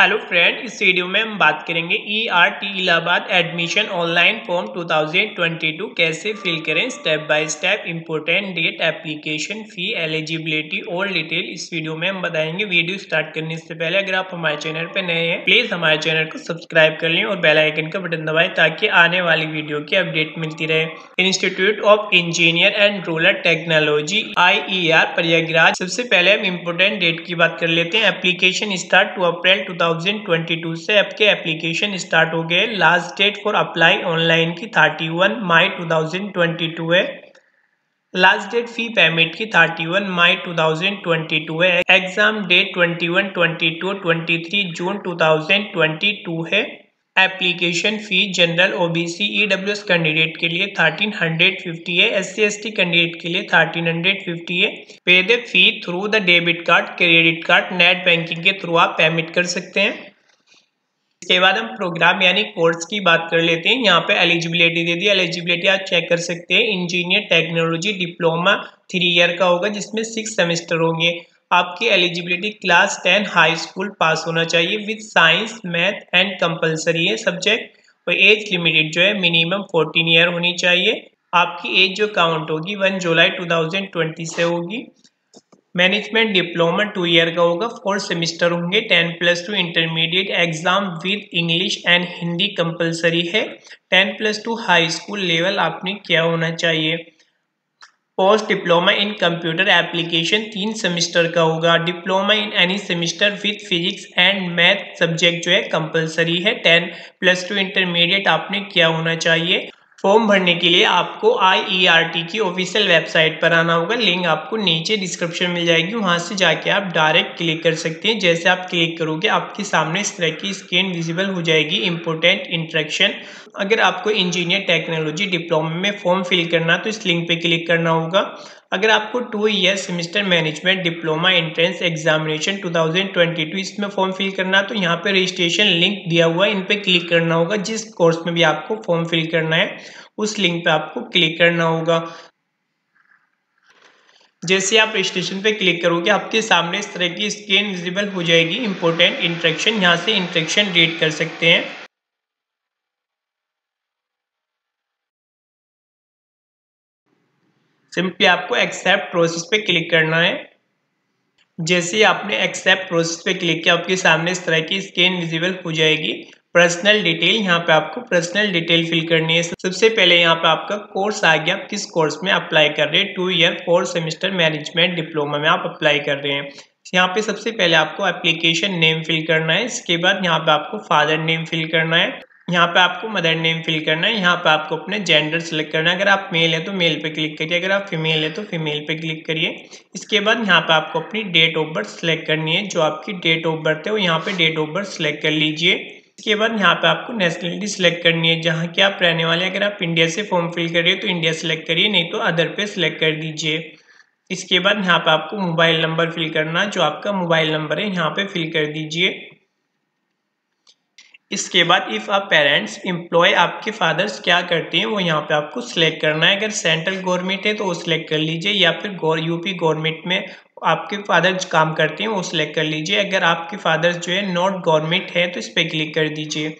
Hello friend, इस video में हम बात करेंगे ERT Allahabad admission online form 2022 कैसे फिल करें, step by step, important date, application fee, eligibility और डिटेल इस वीडियो में हम बताएंगे। वीडियो स्टार्ट करने से पहले अगर आप हमारे चैनल पर नए हैं प्लीज हमारे चैनल को सब्सक्राइब कर लें और बेल आइकन का बटन दबाएं ताकि आने वाली वीडियो की अपडेट मिलती रहे। Institute of engineer and rural technology IER Prayagraj. सबसे पहले हम इम्पोर्टेंट डेट की बात कर लेते हैं। एप्लीकेशन स्टार्ट 2 अप्रैल 2022 से आपके एप्लीकेशन स्टार्ट हो गए। Last date for apply online की 31 मई 2022 है। लास्ट डेट फी पेमेंट की 31 मई 2022 है। एग्जाम डेट 21, 22, 23 जून 2022 है। Application fee general OBC EWS candidate के लिए 1350 है। SC/ST कैंडिडेट के लिए 1350 है। Paid fee through the debit card, credit card, net banking के थ्रू आप पेमेंट कर सकते हैं। इसके बाद हम प्रोग्राम यानी कोर्स की बात कर लेते हैं। यहाँ पे एलिजिबिलिटी दे दी, एलिजिबिलिटी आप चेक कर सकते हैं। इंजीनियर टेक्नोलॉजी डिप्लोमा 3 ईयर का होगा जिसमें 6 सेमेस्टर होंगे। आपकी eligibility class 10 high school pass होना चाहिए with science, math and compulsory है सब्जेक्ट। और एज लिमिटेड जो है मिनिमम 14 ईयर होनी चाहिए। आपकी एज जो काउंट होगी 1 जुलाई 2020 से होगी। मैनेजमेंट डिप्लोमा 2 ईयर का होगा, 4 सेमेस्टर होंगे। 10+2 intermediate exam with English and Hindi compulsory है। 10+2 हाई स्कूल लेवल आपने क्या होना चाहिए। Post diploma in computer application 3 semester का होगा। Diploma in any semester with physics and math subject जो है कंपलसरी है। 10+2 इंटरमीडिएट आपने क्या होना चाहिए। फॉर्म भरने के लिए आपको IERT की ऑफिशियल वेबसाइट पर आना होगा। लिंक आपको नीचे डिस्क्रिप्शन मिल जाएगी, वहां से जाके आप डायरेक्ट क्लिक कर सकते हैं। जैसे आप क्लिक करोगे आपके सामने इस तरह की स्क्रीन विजिबल हो जाएगी, इम्पोर्टेंट इंट्रैक्शन। अगर आपको इंजीनियर टेक्नोलॉजी डिप्लोमा में फॉर्म फिल करना तो इस लिंक पर क्लिक करना होगा। अगर आपको 2 year semester management diploma entrance examination 2022 इसमें फॉर्म फिल करना तो यहाँ पे रजिस्ट्रेशन लिंक दिया हुआ है, इन पे क्लिक करना होगा। जिस कोर्स में भी आपको फॉर्म फिल करना है उस लिंक पे आपको क्लिक करना होगा। जैसे आप रजिस्ट्रेशन पे क्लिक करोगे आपके सामने इस तरह की स्क्रीन विजिबल हो जाएगी, इंपॉर्टेंट इंट्रैक्शन। यहाँ से इंट्रैक्शन रीड कर सकते हैं। सिंपली आपको एक्सेप्ट प्रोसेस पे क्लिक करना है। जैसे ही आपने एक्सेप्ट प्रोसेस पे क्लिक किया आपके सामने इस तरह की स्क्रीन विजिबल हो जाएगी। पर्सनल डिटेल, यहाँ पे आपको पर्सनल डिटेल फिल करनी है। सबसे पहले यहाँ पे आपका कोर्स आ गया, आप किस कोर्स में अप्लाई कर रहे हैं। 2 ईयर 4 सेमेस्टर मैनेजमेंट डिप्लोमा में आप अप्लाई कर रहे हैं। यहाँ पे सबसे पहले आपको एप्लीकेशन नेम फिल करना है। इसके बाद यहाँ पे आपको फादर नेम फिल करना है, यहाँ पे आपको मदर नेम फिल करना है, यहाँ पे आपको अपने जेंडर सेलेक्ट करना है। अगर आप मेल है तो मेल पे क्लिक करिए, अगर आप फीमेल है तो फीमेल पे क्लिक करिए। इसके बाद यहाँ पे आपको अपनी डेट ऑफ बर्थ सेलेक्ट करनी है, जो आपकी डेट ऑफ बर्थ है वो यहाँ पे डेट ऑफ बर्थ सेलेक्ट कर लीजिए। इसके बाद यहाँ पे आपको नेशनलिटी सेलेक्ट करनी है, जहाँ के आप रहने वाले हैं। अगर आप इंडिया से फॉर्म फिल करिए तो इंडिया सेलेक्ट करिए, नहीं तो अदर पे सेलेक्ट कर दीजिए। इसके बाद यहाँ पे आपको मोबाइल नंबर फिल करना, जो आपका मोबाइल नंबर है यहाँ पे फिल कर दीजिए। इसके बाद इफ़ आप पेरेंट्स एम्प्लॉय, आपके फादर्स क्या करते हैं वो यहाँ पे आपको सिलेक्ट करना है। अगर सेंट्रल गवर्नमेंट है तो वो सिलेक्ट कर लीजिए, या फिर यूपी गवर्नमेंट में आपके फादर्स काम करते हैं वो सिलेक्ट कर लीजिए। अगर आपके फादर्स जो है नॉट गवर्नमेंट है तो इस पर क्लिक कर दीजिए।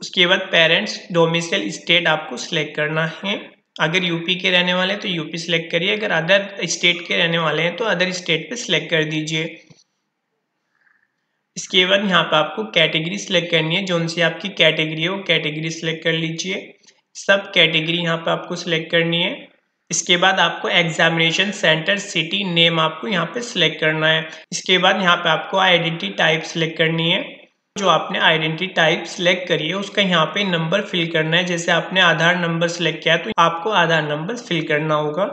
उसके बाद पेरेंट्स डोमिसल स्टेट आपको सिलेक्ट करना है। अगर यूपी के रहने वाले हैं तो यूपी सिलेक्ट करिए, अगर अदर स्टेट के रहने वाले हैं तो अदर स्टेट पर सिलेक्ट कर दीजिए। इसके बाद यहाँ पर आपको कैटेगरी सिलेक्ट करनी है, जोन सी आपकी कैटेगरी है वो कैटेगरी सिलेक्ट कर लीजिए। सब कैटेगरी यहाँ पर आपको सिलेक्ट करनी है। इसके बाद आपको एग्जामिनेशन सेंटर सिटी नेम आपको यहाँ पे सिलेक्ट करना है। इसके बाद यहाँ पे आपको आइडेंटिटी टाइप सिलेक्ट करनी है, जो आपने आइडेंटिटी टाइप सिलेक्ट करी है उसका यहाँ पे नंबर फिल करना है। जैसे आपने आधार नंबर सिलेक्ट किया तो आपको आधार नंबर फिल करना होगा।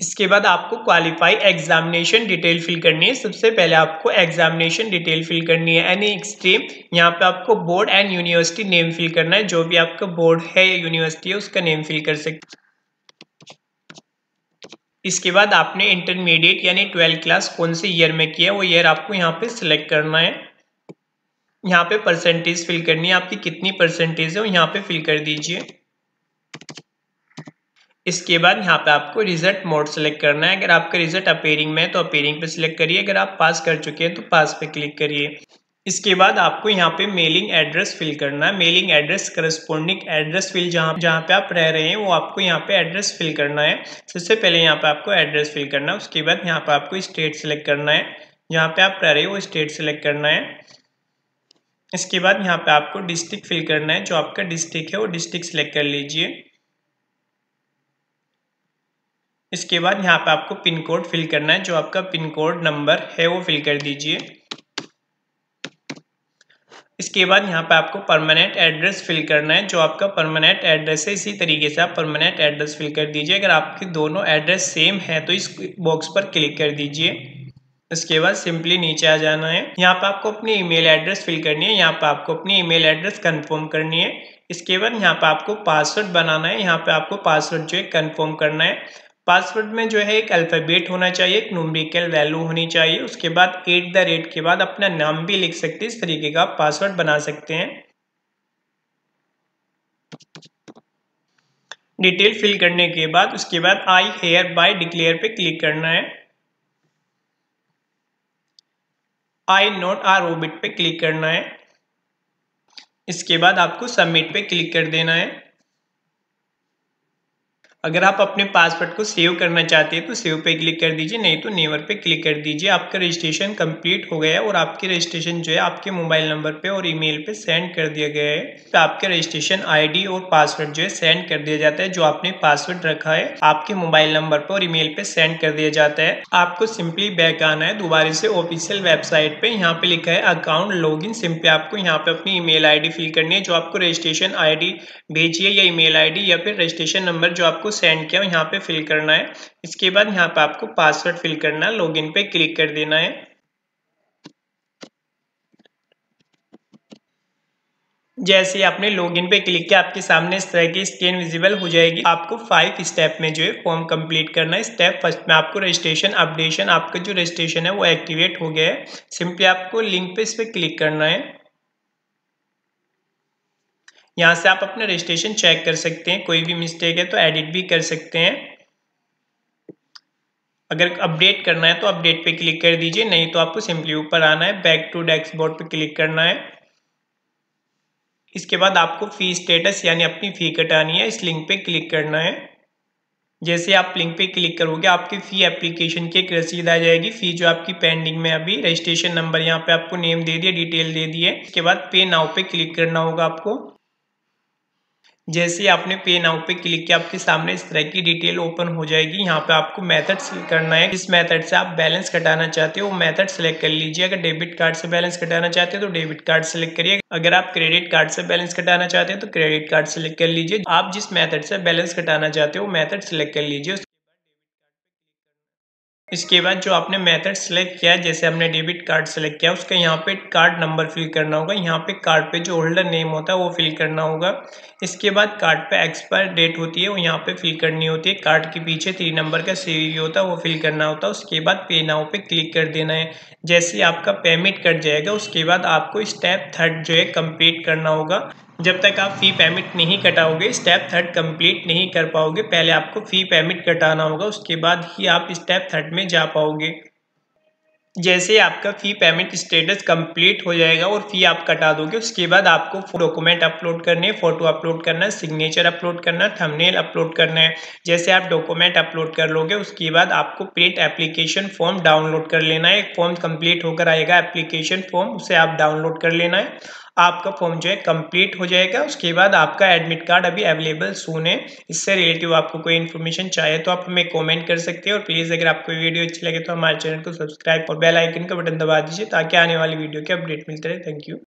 इसके बाद आपको क्वालिफाई एग्जामिनेशन डिटेल फिल करनी है। सबसे पहले आपको एग्जामिनेशन डिटेल फिल करनी है एनी एक्सट्रीम। यहाँ पे आपको board and university name fill करना है, जो भी आपका बोर्ड है या यूनिवर्सिटी है उसका नेम फिल कर सकते। इसके बाद आपने इंटरमीडिएट यानी 12th क्लास कौन से ईयर में किया है वो ईयर आपको यहाँ पे सिलेक्ट करना है। यहाँ पे परसेंटेज फिल करनी है, आपकी कितनी परसेंटेज है वो यहाँ पे फिल कर दीजिए। इसके बाद यहाँ पे आपको रिजल्ट मोड सेलेक्ट करना है। अगर आपका रिजल्ट अपेयरिंग में है तो अपेयरिंग पे सिलेक्ट करिए, अगर आप पास कर चुके हैं तो पास पे क्लिक करिए। इसके बाद आपको यहाँ पे मेलिंग एड्रेस फिल करना है, mailing address corresponding address fill जहाँ पे आप रह रहे हैं वो आपको यहाँ पे एड्रेस फिल करना है। सबसे पहले यहाँ पे आपको एड्रेस फिल करना है, उसके बाद यहाँ पे आपको स्टेट सेलेक्ट करना है, जहाँ पे आप रह रहे हो वो स्टेट सेलेक्ट करना है। इसके बाद यहाँ पे आपको डिस्ट्रिक्ट फिल करना है, जो आपका डिस्ट्रिक्ट है वो डिस्ट्रिक्ट सेलेक्ट कर लीजिए। इसके बाद यहाँ पे आपको पिन कोड फिल करना है, जो आपका पिन कोड नंबर है वो फिल कर दीजिए। इसके बाद यहाँ पे आपको परमानेंट एड्रेस फिल करना है, जो आपका परमानेंट एड्रेस है। इसी तरीके से आप परमानेंट एड्रेस फिल कर दीजिए। अगर आपके दोनों एड्रेस सेम है तो इस बॉक्स पर क्लिक कर दीजिए। इसके बाद सिंपली नीचे आ जाना है, यहाँ पे आपको अपनी ईमेल एड्रेस फिल करनी है, यहाँ पे आपको अपनी ईमेल एड्रेस कंफर्म करनी है। इसके बाद यहाँ पे आपको पासवर्ड बनाना है, यहाँ पे आपको पासवर्ड जो है कंफर्म करना है। पासवर्ड में जो है एक अल्फ़ाबेट होना चाहिए, एक न्यूमेरिकल वैल्यू होनी चाहिए। उसके बाद @ के बाद अपना नाम भी लिख सकते हैं। इस तरीके का आप पासवर्ड बना सकते हैं। डिटेल फिल करने के बाद उसके बाद आई हेयर बाय डिक्लेयर पे क्लिक करना है, आई नॉट आर ओबिट पे क्लिक करना है। इसके बाद आपको सबमिट पे क्लिक कर देना है। अगर आप अपने पासवर्ड को सेव करना चाहते हैं तो सेव पे क्लिक कर दीजिए, नहीं तो नेवर पे क्लिक कर दीजिए। आपका रजिस्ट्रेशन कंप्लीट हो गया है और आपके रजिस्ट्रेशन जो है आपके मोबाइल नंबर पे और ईमेल पे सेंड कर दिया गया है। तो आपके रजिस्ट्रेशन आईडी और पासवर्ड जो है सेंड कर दिया जाता है, जो आपने पासवर्ड रखा है आपके मोबाइल नंबर पर और ईमेल पे सेंड कर दिया जाता है। आपको सिंपली बैक आना है दोबारा से ऑफिशियल वेबसाइट पे। यहाँ पे लिखा है अकाउंट लॉगिन, सिंपली आपको यहाँ पे अपनी ईमेल आईडी फिल करनी है, जो आपको रजिस्ट्रेशन आईडी भेजिए या ईमेल आईडी या फिर रजिस्ट्रेशन नंबर जो आपको सेंड किया यहाँ पे फिल करना है। इसके बाद यहाँ पे आपको पासवर्ड फिल करना है, लॉगिन पे क्लिक कर देना है। जैसे आपने लॉगिन पे क्लिक किया आपके सामने इस तरह की स्क्रीन विजिबल हो जाएगी। आपको 5 स्टेप में जो है फॉर्म कंप्लीट करना है। स्टेप फर्स्ट में आपको रजिस्ट्रेशन अपडेशन, आपका जो रजिस्ट्रेशन है वो एक्टिवेट हो गया है, सिंपली आपको लिंक पे इस पे क्लिक करना है। यहाँ से आप अपना रजिस्ट्रेशन चेक कर सकते हैं, कोई भी मिस्टेक है तो एडिट भी कर सकते हैं। अगर अपडेट करना है तो अपडेट पे क्लिक कर दीजिए, नहीं तो आपको सिंपली ऊपर आना है, बैक टू डैशबोर्ड पे क्लिक करना है। इसके बाद आपको फी स्टेटस यानी अपनी फ़ी कटानी है, इस लिंक पे क्लिक करना है। जैसे आप लिंक पे क्लिक करोगे आपकी फ़ी एप्लीकेशन की एक रसीद आ जाएगी, फ़ी जो आपकी पेंडिंग में अभी। रजिस्ट्रेशन नंबर यहाँ पे आपको नेम दे दिया, डिटेल दे दी है। इसके बाद पे नाउ पे क्लिक करना होगा आपको। जैसे आपने पे नाउ पे क्लिक किया आपके सामने इस तरह की डिटेल ओपन हो जाएगी। यहाँ पे आपको मेथड सिलेक्ट करना है, जिस मेथड से आप बैलेंस कटाना चाहते हो वो मेथड सेलेक्ट कर लीजिए। अगर डेबिट कार्ड से बैलेंस कटाना चाहते हो तो डेबिट कार्ड सेलेक्ट करिए, अगर आप क्रेडिट कार्ड से बैलेंस कटाना चाहते हो तो क्रेडिट कार्ड सेलेक्ट कर लीजिए। आप जिस मेथड से बैलेंस कटाना चाहते हो वो मेथड सेलेक्ट कर लीजिए। इसके बाद जो आपने मेथड सेलेक्ट किया, जैसे हमने डेबिट कार्ड सेलेक्ट किया, उसका यहाँ पे कार्ड नंबर फिल करना होगा। यहाँ पे कार्ड पे जो होल्डर नेम होता है वो फिल करना होगा। इसके बाद कार्ड पे एक्सपायर डेट होती है वो यहाँ पे फिल करनी होती है। कार्ड के पीछे 3 नंबर का सीवीवी होता है वो फिल करना होता है। उसके बाद पे नाउ पे क्लिक कर देना है। जैसे आपका पेमेंट कट जाएगा उसके बाद आपको स्टेप 3 जो है कम्प्लीट करना होगा। जब तक आप फ़ी पेमेंट नहीं कटाओगे स्टेप 3 कंप्लीट नहीं कर पाओगे। पहले आपको फ़ी पेमेंट कटाना होगा, उसके बाद ही आप स्टेप 3 में जा पाओगे। जैसे आपका फ़ी पेमेंट स्टेटस कंप्लीट हो जाएगा और फ़ी आप कटा दोगे, उसके बाद आपको डॉक्यूमेंट अपलोड करने, फ़ोटो अपलोड करना, सिग्नेचर अपलोड करना, थंबनेल अपलोड करना है। जैसे आप डॉक्यूमेंट अपलोड कर लोगे उसके बाद आपको प्रिंट एप्लीकेशन फॉर्म डाउनलोड कर लेना है। एक फॉर्म कंप्लीट होकर आएगा एप्लीकेशन फॉर्म, उसे आप डाउनलोड कर लेना है। आपका फॉर्म जो है कंप्लीट हो जाएगा। उसके बाद आपका एडमिट कार्ड अभी अवेलेबल सून है। इससे रिलेटिव आपको कोई इन्फॉर्मेशन चाहिए तो आप हमें कमेंट कर सकते हैं। और प्लीज़ अगर आपको वीडियो अच्छी लगे तो हमारे चैनल को सब्सक्राइब और बेल आइकन का बटन दबा दीजिए ताकि आने वाली वीडियो के अपडेट मिलते रहे। Thank you.